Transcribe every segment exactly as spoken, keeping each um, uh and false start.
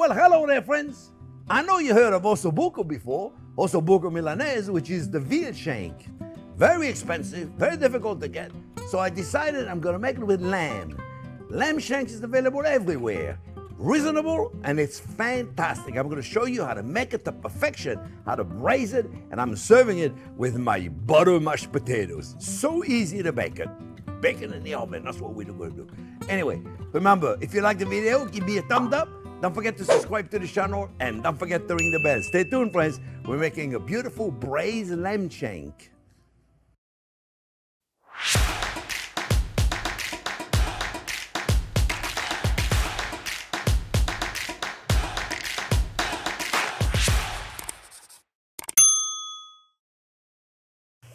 Well, hello there, friends. I know you heard of Osso Buco before, Osso Buco Milanese, which is the veal shank. Very expensive, very difficult to get, so I decided I'm gonna make it with lamb. Lamb shanks is available everywhere. Reasonable, and it's fantastic. I'm gonna show you how to make it to perfection, how to braise it, and I'm serving it with my butter mashed potatoes. So easy to bake it. Bacon in the oven, that's what we're gonna do. Anyway, remember, if you like the video, give me a thumbs up. Don't forget to subscribe to the channel, and don't forget to ring the bell. Stay tuned, friends. We're making a beautiful braised lamb shank.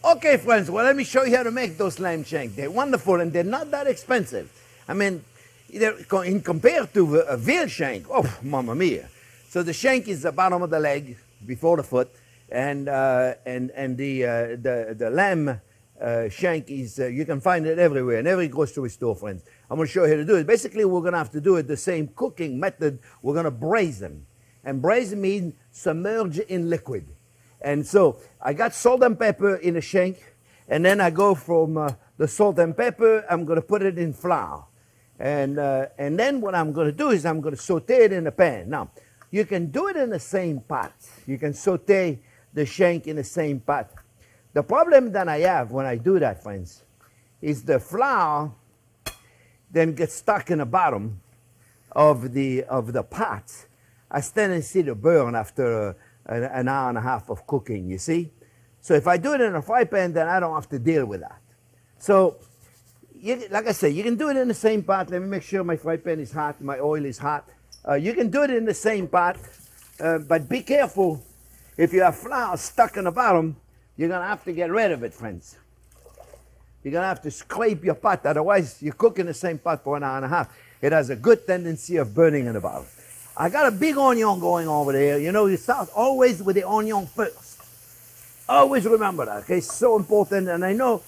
Okay, friends, well, let me show you how to make those lamb shank. They're wonderful, and they're not that expensive. I mean, in compared to a veal shank, oh, mamma mia. So the shank is the bottom of the leg, before the foot, and, uh, and, and the, uh, the, the lamb uh, shank is, uh, you can find it everywhere, in every grocery store, friends. I'm gonna show you how to do it. Basically, we're gonna have to do it the same cooking method. We're gonna braise them. And braise means submerge in liquid. And so I got salt and pepper in a shank, and then I go from uh, the salt and pepper, I'm gonna put it in flour. And, uh, and then what I'm gonna do is I'm gonna saute it in a pan. Now, you can do it in the same pot. You can saute the shank in the same pot. The problem that I have when I do that, friends, is the flour then gets stuck in the bottom of the, of the pot. I stand and see the burn after uh, an hour and a half of cooking, you see? So if I do it in a fry pan, then I don't have to deal with that. So, you, like I said, you can do it in the same pot. Let me make sure my fry pan is hot, my oil is hot. Uh, you can do it in the same pot, uh, but be careful. If you have flour stuck in the bottom, you're gonna have to get rid of it, friends. You're gonna have to scrape your pot, otherwise you cook in the same pot for an hour and a half. It has a good tendency of burning in the bottom. I got a big onion going over there. You know, you start always with the onion first. Always remember that, okay? So important. And I know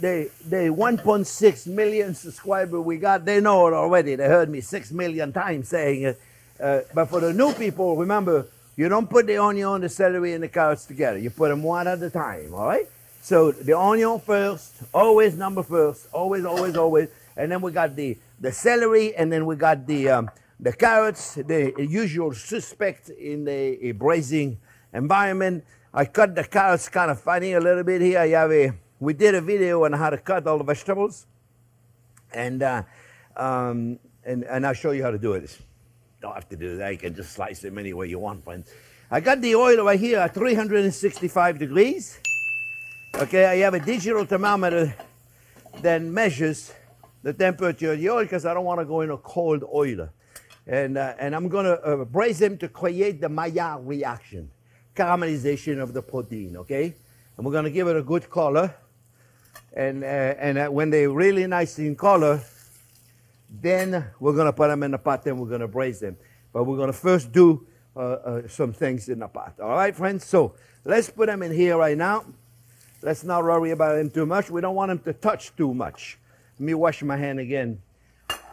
the one point six million subscribers we got, they know it already. They heard me six million times saying it. Uh, but for the new people, remember, you don't put the onion, the celery, and the carrots together. You put them one at a time, all right? So the onion first, always number first, always, always, always. And then we got the, the celery, and then we got the... Um, The carrots, the usual suspect in a, a braising environment. I cut the carrots kind of funny a little bit here. I have a, we did a video on how to cut all the vegetables, and, uh, um, and, and I'll show you how to do it. You don't have to do that. You can just slice them any way you want, friends. I got the oil right here at three hundred sixty-five degrees. Okay, I have a digital thermometer that measures the temperature of the oil because I don't want to go in a cold oil. And, uh, and I'm gonna uh, braise them to create the Maillard reaction, caramelization of the protein, okay? And we're gonna give it a good color. And, uh, and uh, when they're really nice in color, then we're gonna put them in the pot and we're gonna braise them. But we're gonna first do uh, uh, some things in the pot, all right, friends? So let's put them in here right now. Let's not worry about them too much. We don't want them to touch too much. Let me wash my hand again.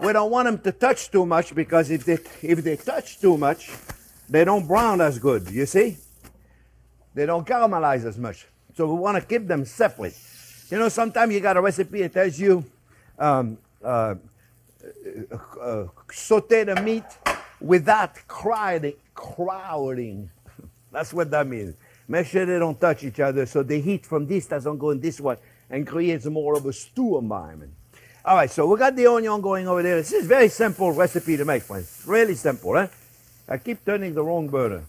We don't want them to touch too much because if they, if they touch too much, they don't brown as good, you see? They don't caramelize as much. So we want to keep them separate. You know, sometimes you got a recipe that tells you um, uh, uh, uh, saute the meat without crowding. crowding. That's what that means. Make sure they don't touch each other so the heat from this doesn't go in this one and creates more of a stew environment. All right, so we got the onion going over there. This is a very simple recipe to make, friends. Really simple, eh? I keep turning the wrong burner.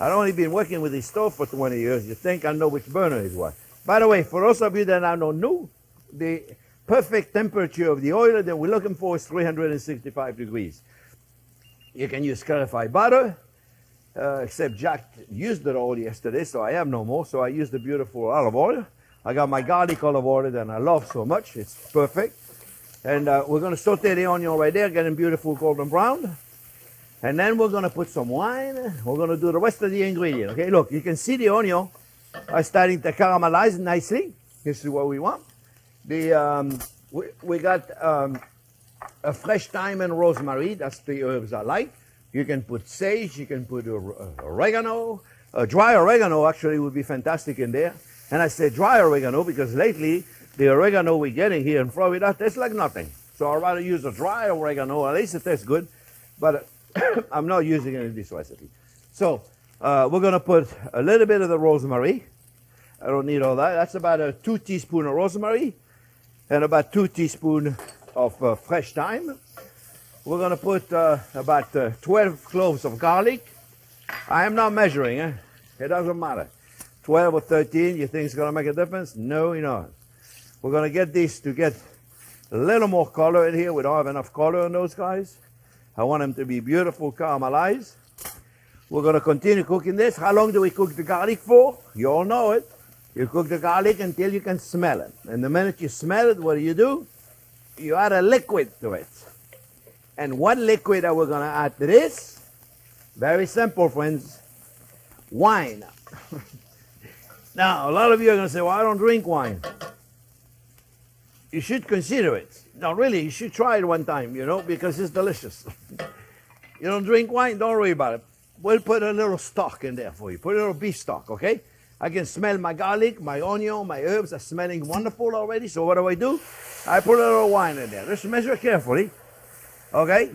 I've only been working with this stove for twenty years. You think I know which burner is what. By the way, for those of you that are not new, the perfect temperature of the oil that we're looking for is three hundred sixty-five degrees. You can use clarified butter, uh, except Jack used it all yesterday, so I have no more, so I used the beautiful olive oil. I got my garlic olive oil that I love so much. It's perfect. And uh, we're going to saute the onion right there, getting beautiful golden brown. And then we're going to put some wine. We're going to do the rest of the ingredient. Okay, look, you can see the onion are starting to caramelize nicely. This is what we want. The, um, we, we got um, a fresh thyme and rosemary. That's the herbs I like. You can put sage, you can put oregano. Uh, dry oregano actually would be fantastic in there. And I say dry oregano because lately the oregano we're getting here in Florida tastes like nothing. So I'd rather use a dry oregano, at least it tastes good, but I'm not using it in this recipe. So uh, we're going to put a little bit of the rosemary. I don't need all that. That's about a two teaspoon of rosemary and about two teaspoon of uh, fresh thyme. We're going to put uh, about uh, twelve cloves of garlic. I am not measuring, eh? It doesn't matter. twelve or thirteen, you think it's going to make a difference? No, you know. We're going to get these to get a little more color in here. We don't have enough color on those guys. I want them to be beautiful caramelized. We're going to continue cooking this. How long do we cook the garlic for? You all know it. You cook the garlic until you can smell it. And the minute you smell it, what do you do? You add a liquid to it. And what liquid are we going to add to this? Very simple, friends. Wine. Now, a lot of you are going to say, well, I don't drink wine. You should consider it. No, really, you should try it one time, you know, because it's delicious. You don't drink wine, don't worry about it. We'll put a little stock in there for you. Put a little beef stock, okay? I can smell my garlic, my onion, my herbs are smelling wonderful already. So what do I do? I put a little wine in there. Just measure carefully, okay?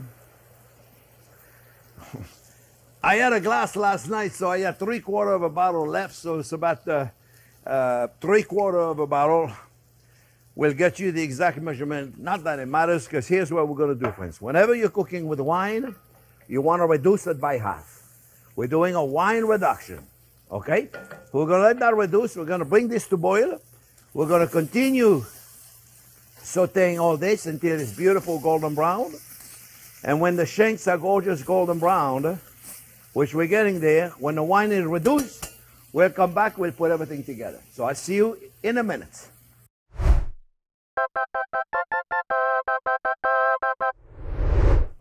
I had a glass last night, so I had three quarter of a bottle left. So it's about uh, uh, three quarter of a bottle. We'll get you the exact measurement. Not that it matters, because here's what we're going to do, friends. Whenever you're cooking with wine, you want to reduce it by half. We're doing a wine reduction, okay? We're going to let that reduce. We're going to bring this to boil. We're going to continue sauteing all this until it's beautiful golden brown. And when the shanks are gorgeous golden brown, which we're getting there, when the wine is reduced, we'll come back, we'll put everything together. So I'll see you in a minute.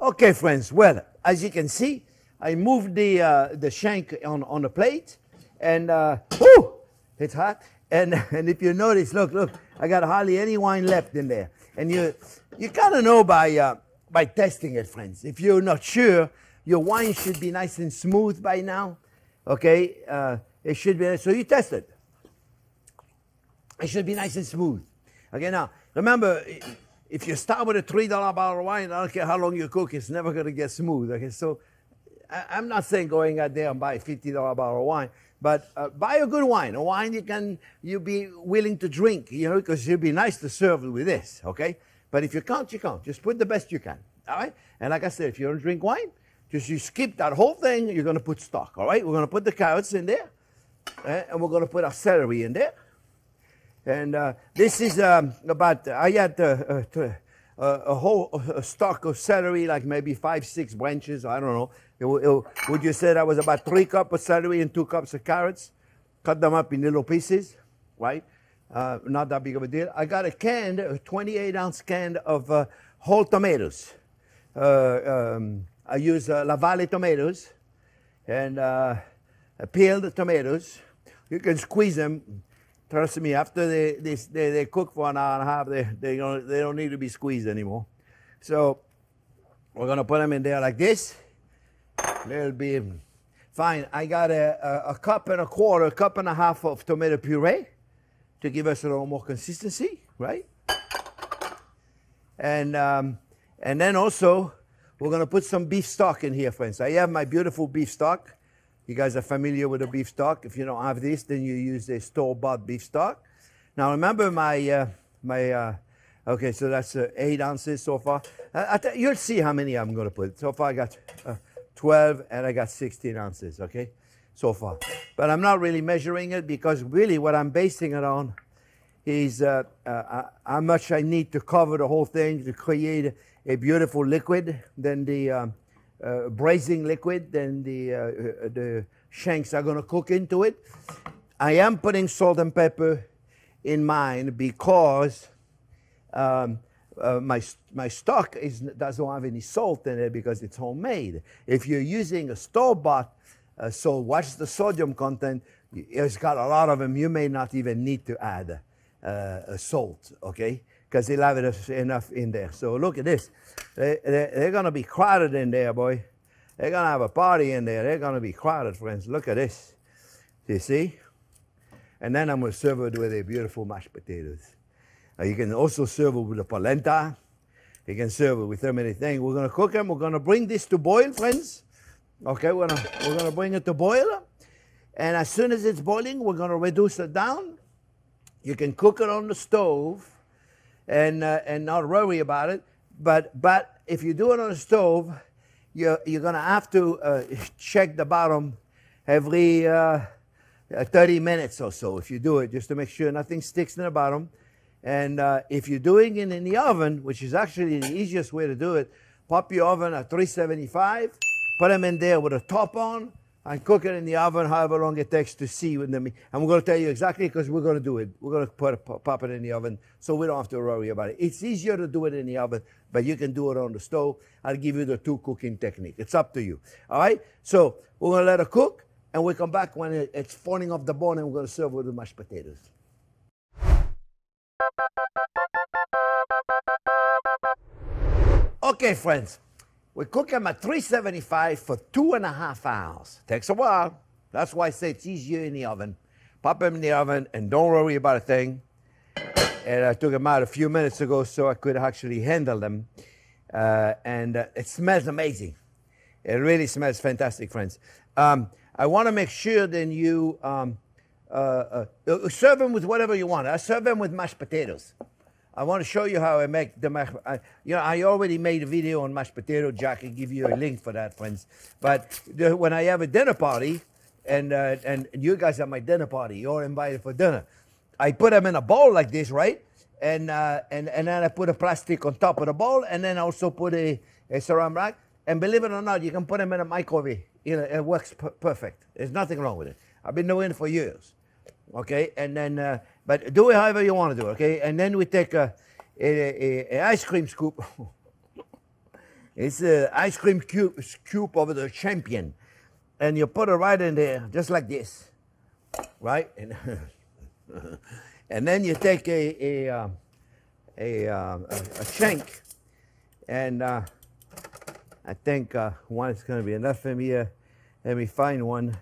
Okay, friends, well, as you can see, I moved the, uh, the shank on, on the plate, and uh, woo, it's hot. And, and if you notice, look, look, I got hardly any wine left in there. And you, you kind of know by, uh, by testing it, friends. If you're not sure, your wine should be nice and smooth by now, okay? Uh, it should be, so you test it. It should be nice and smooth. Okay, now, remember, if you start with a three dollar bottle of wine, I don't care how long you cook, it's never going to get smooth, okay? So I'm not saying going out there and buy a fifty dollar bottle of wine, but uh, buy a good wine, a wine you can, you'll be willing to drink, you know, because you'll be nice to serve with this, okay? But if you can't, you can't. Just put the best you can, all right? And like I said, if you don't drink wine, just you skip that whole thing, you're going to put stock, all right? We're going to put the carrots in there, right? And we're going to put our celery in there. And uh, this is um, about, I had uh, uh, uh, a whole uh, stock of celery, like maybe five, six branches, I don't know. It, it, would you say that was about three cups of celery and two cups of carrots? Cut them up in little pieces, right? Uh, not that big of a deal. I got a can, a twenty-eight ounce can of uh, whole tomatoes. Uh, um, I use uh, La Valle tomatoes and uh, peeled tomatoes. You can squeeze them. Trust me, after they, they, they, they cook for an hour and a half, they, they, don't, they don't need to be squeezed anymore. So we're going to put them in there like this. They'll be fine. I got a, a, a cup and a quarter, a cup and a half of tomato puree to give us a little more consistency, right? And, um, and then also, we're going to put some beef stock in here, friends. I have my beautiful beef stock. You guys are familiar with the beef stock. If you don't have this, then you use the store-bought beef stock. Now, remember my, uh, my uh, okay, so that's uh, eight ounces so far. I, I you'll see how many I'm going to put. So far, I got uh, twelve, and I got sixteen ounces, okay, so far. But I'm not really measuring it because really what I'm basing it on is uh, uh, how much I need to cover the whole thing to create a beautiful liquid, then the... Um, Uh, braising liquid, then the, uh, uh, the shanks are going to cook into it. I am putting salt and pepper in mine because um, uh, my, my stock is, doesn't have any salt in it because it's homemade. If you're using a store-bought, uh, so watch the sodium content, it's got a lot of them. You may not even need to add uh, uh, salt, okay? Because they'll have enough in there. So look at this. They, they, they're going to be crowded in there, boy. They're going to have a party in there. They're going to be crowded, friends. Look at this. Do you see? And then I'm going to serve it with a beautiful mashed potatoes. Now you can also serve it with a polenta. You can serve it with so many things. We're going to cook them. We're going to bring this to boil, friends. Okay, we're going we're going to bring it to boil. And as soon as it's boiling, we're going to reduce it down. You can cook it on the stove and, uh, and not worry about it. But, but if you do it on the stove, you're, you're going to have to uh, check the bottom every uh, thirty minutes or so if you do it, just to make sure nothing sticks in the bottom. And uh, if you're doing it in the oven, which is actually the easiest way to do it, pop your oven at three seventy-five, put them in there with a top on, and cook it in the oven however long it takes to see with them. I'm going to tell you exactly because we're going to do it. We're going to put, pop it in the oven so we don't have to worry about it. It's easier to do it in the oven, but you can do it on the stove. I'll give you the two cooking technique. It's up to you. All right? So we're going to let it cook, and we come back when it's falling off the bone, and we're going to serve with the mashed potatoes. Okay, friends. We cook them at three seventy-five for two and a half hours. Takes a while. That's why I say it's easier in the oven. Pop them in the oven and don't worry about a thing. And I took them out a few minutes ago so I could actually handle them. Uh, and uh, it smells amazing. It really smells fantastic, friends. Um, I want to make sure that you um, uh, uh, serve them with whatever you want. I serve them with mashed potatoes. I want to show you how I make the mashed potatoes. You know, I already made a video on mashed potato jack and give you a link for that, friends. But the, when I have a dinner party, and uh, and you guys are my dinner party, you're invited for dinner. I put them in a bowl like this, right? And uh, and and then I put a plastic on top of the bowl, and then I also put a, a saran wrap. And believe it or not, you can put them in a microwave. You know, it works per perfect. There's nothing wrong with it. I've been doing it for years. Okay, and then. Uh, But do it however you want to do it, okay? And then we take a, a, a, a ice cream scoop. It's an ice cream cube, scoop of the champion. And you put it right in there, just like this, right? And, and then you take a, a, a, a, a shank. And uh, I think uh, one is going to be enough for me. Uh, let me find one.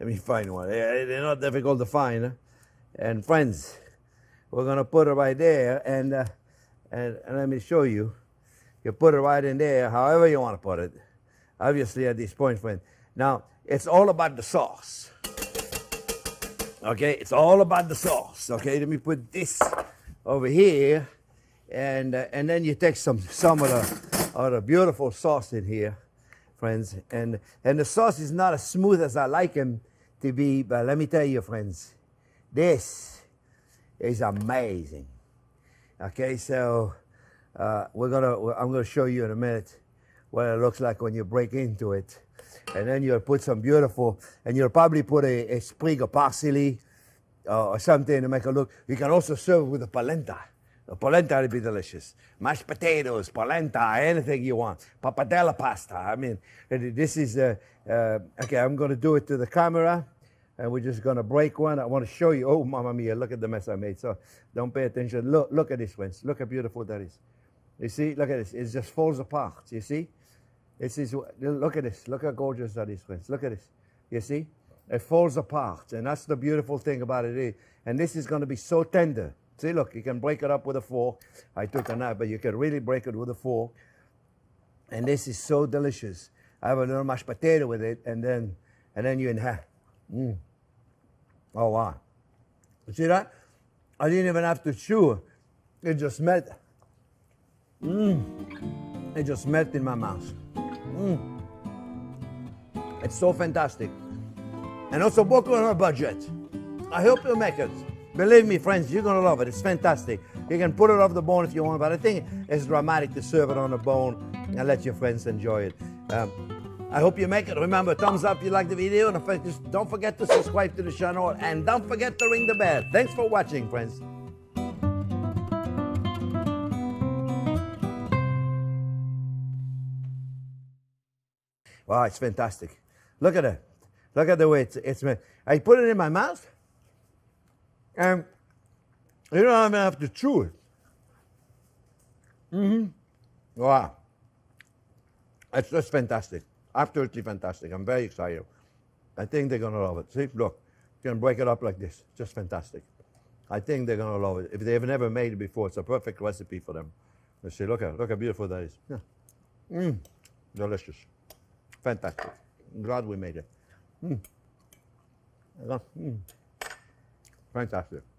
Let me find one. They're not difficult to find, huh? And friends, we're going to put it right there, and, uh, and and let me show you. You put it right in there, however you want to put it, obviously at this point, friend. Now, it's all about the sauce, okay? It's all about the sauce, okay? Let me put this over here, and uh, and then you take some, some of, the, of the beautiful sauce in here, friends. And, and the sauce is not as smooth as I like them to be, but let me tell you, friends, this is amazing. Okay, so uh, we're gonna. I'm gonna show you in a minute what it looks like when you break into it, and then you'll put some beautiful. And you'll probably put a, a sprig of parsley uh, or something to make it look. You can also serve with a polenta. The polenta would be delicious. Mashed potatoes, polenta, anything you want. Pappardella pasta. I mean, this is. Uh, uh, okay, I'm gonna do it to the camera. And we're just going to break one. I want to show you. Oh, mamma mia, look at the mess I made. So don't pay attention. Look, look at this, friends. Look how beautiful that is. You see? Look at this. It just falls apart. You see? This is, look at this. Look how gorgeous that is, friends. Look at this. You see? It falls apart. And that's the beautiful thing about it. And this is going to be so tender. See, look, you can break it up with a fork. I took a knife, but you can really break it with a fork. And this is so delicious. I have a little mashed potato with it. And then, and then you inhale. Mm. Oh, wow. You see that? I didn't even have to chew. It just melted. Mm. It just melted in my mouth. Mm. It's so fantastic. And also, Buco on a budget. I hope you make it. Believe me, friends, you're going to love it. It's fantastic. You can put it off the bone if you want, but I think it's dramatic to serve it on the bone and let your friends enjoy it. Um, I hope you make it. Remember, thumbs up if you like the video. And fact, just don't forget to subscribe to the channel. And don't forget to ring the bell. Thanks for watching, friends. Wow, it's fantastic. Look at it. Look at the way it's, it's made. I put it in my mouth. And you don't even have to chew it. Mm-hmm. Wow. It's just fantastic. Absolutely fantastic. I'm very excited. I think they're going to love it. See, look, you can break it up like this. Just fantastic. I think they're going to love it. If they've never made it before, it's a perfect recipe for them. They say, look at look how beautiful that is. Yeah. Mm, delicious. Fantastic. I'm glad we made it. Mm. Mm. Fantastic.